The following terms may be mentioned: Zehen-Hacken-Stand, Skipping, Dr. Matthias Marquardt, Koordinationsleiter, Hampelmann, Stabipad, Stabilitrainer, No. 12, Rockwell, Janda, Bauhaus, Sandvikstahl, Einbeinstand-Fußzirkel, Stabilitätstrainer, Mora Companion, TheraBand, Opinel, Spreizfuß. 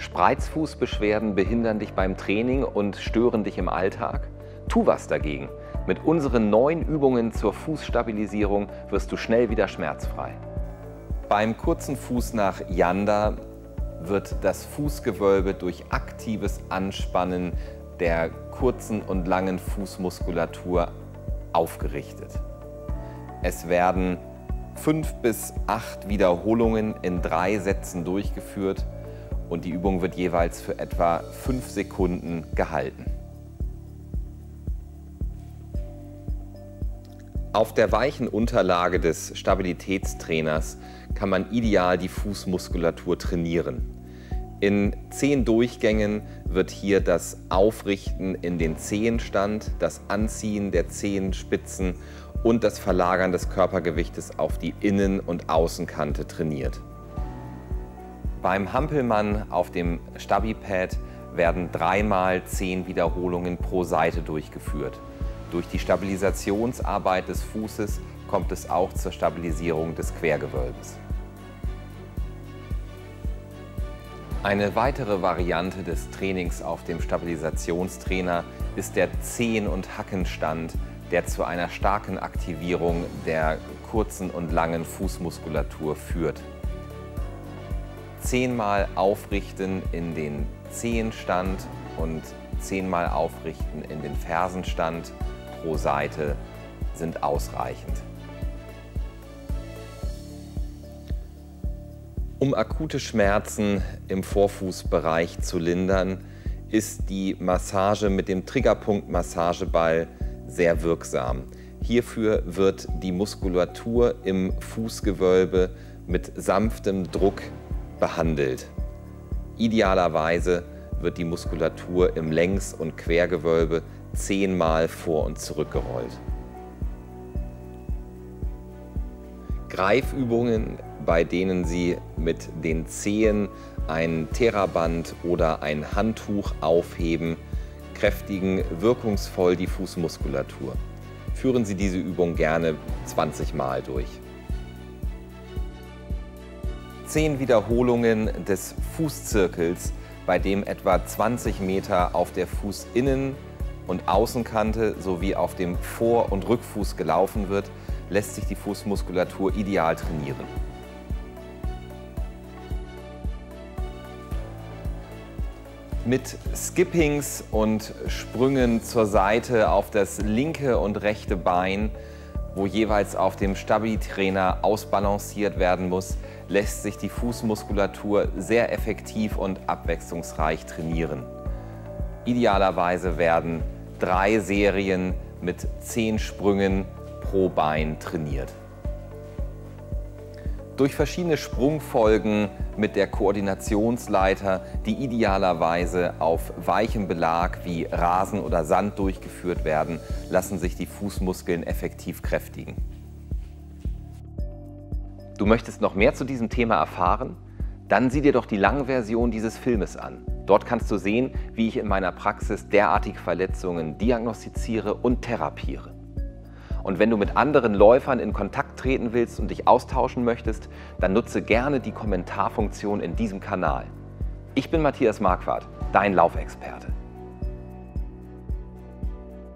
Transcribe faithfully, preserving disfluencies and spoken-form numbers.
Spreizfußbeschwerden behindern dich beim Training und stören dich im Alltag? Tu was dagegen. Mit unseren neuen Übungen zur Fußstabilisierung wirst du schnell wieder schmerzfrei. Beim kurzen Fuß nach Janda wird das Fußgewölbe durch aktives Anspannen der kurzen und langen Fußmuskulatur aufgerichtet. Es werden fünf bis acht Wiederholungen in drei Sätzen durchgeführt und die Übung wird jeweils für etwa fünf Sekunden gehalten. Auf der weichen Unterlage des Stabilitätstrainers kann man ideal die Fußmuskulatur trainieren. In zehn Durchgängen wird hier das Aufrichten in den Zehenstand, das Anziehen der Zehenspitzen und das Verlagern des Körpergewichtes auf die Innen- und Außenkante trainiert. Beim Hampelmann auf dem Stabipad werden dreimal zehn Wiederholungen pro Seite durchgeführt. Durch die Stabilisationsarbeit des Fußes kommt es auch zur Stabilisierung des Quergewölbes. Eine weitere Variante des Trainings auf dem Stabilisationstrainer ist der Zehen- und Hackenstand, der zu einer starken Aktivierung der kurzen und langen Fußmuskulatur führt. Zehnmal aufrichten in den Zehenstand und zehnmal aufrichten in den Fersenstand pro Seite sind ausreichend. Um akute Schmerzen im Vorfußbereich zu lindern, ist die Massage mit dem Triggerpunkt-Massageball sehr wirksam. Hierfür wird die Muskulatur im Fußgewölbe mit sanftem Druck behandelt. Idealerweise wird die Muskulatur im Längs- und Quergewölbe zehnmal vor- und zurückgerollt. Greifübungen, bei denen Sie mit den Zehen ein TheraBand oder ein Handtuch aufheben, kräftigen wirkungsvoll die Fußmuskulatur. Führen Sie diese Übung gerne zwanzig Mal durch. zehn Wiederholungen des Fußzirkels, bei dem etwa zwanzig Meter auf der Fußinnen- und Außenkante sowie auf dem Vor- und Rückfuß gelaufen wird, lässt sich die Fußmuskulatur ideal trainieren. Mit Skippings und Sprüngen zur Seite auf das linke und rechte Bein, wo jeweils auf dem Stabi-Trainer ausbalanciert werden muss, lässt sich die Fußmuskulatur sehr effektiv und abwechslungsreich trainieren. Idealerweise werden drei Serien mit zehn Sprüngen pro Bein trainiert. Durch verschiedene Sprungfolgen mit der Koordinationsleiter, die idealerweise auf weichem Belag wie Rasen oder Sand durchgeführt werden, lassen sich die Fußmuskeln effektiv kräftigen. Du möchtest noch mehr zu diesem Thema erfahren? Dann sieh dir doch die Langversion dieses Filmes an. Dort kannst du sehen, wie ich in meiner Praxis derartige Verletzungen diagnostiziere und therapiere. Und wenn du mit anderen Läufern in Kontakt treten willst und dich austauschen möchtest, dann nutze gerne die Kommentarfunktion in diesem Kanal. Ich bin Matthias Marquardt, dein Laufexperte.